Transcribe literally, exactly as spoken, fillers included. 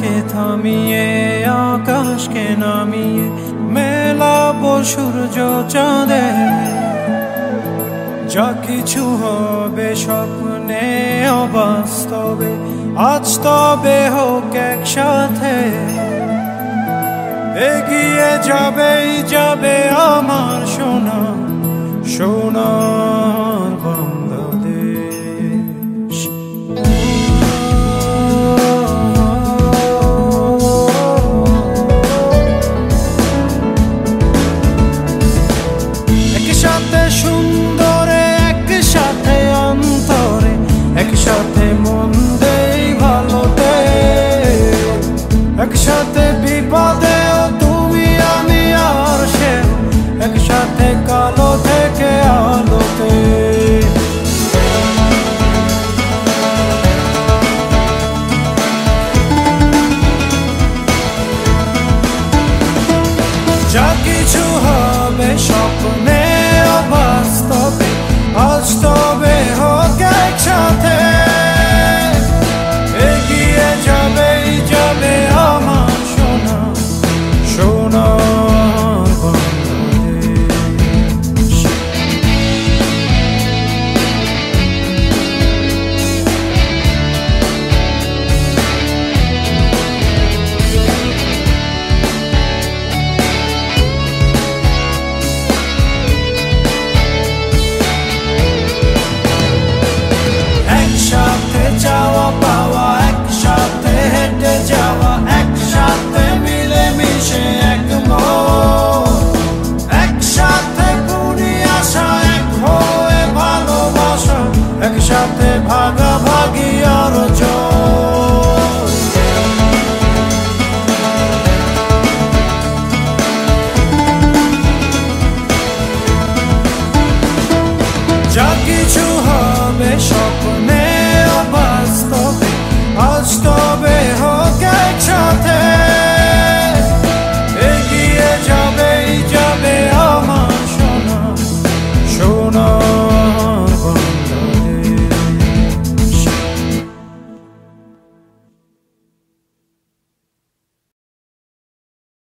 থেকে থামিয়ে আকাশকে নামিয়ে মেলাবো সূর্য চাঁদে। যা কিছু হবে স্বপ্নে অবাস্তবে আজ তবে হোক একসাথে। এগিয়ে যাবেই যাবে আমার সোনার সোনার বাংলাদেশ। একসাথে সুন্দরে, একসাথে অন্তরে, একসাথে মন্দেই ভালোতে, একসাথে বিপদে Show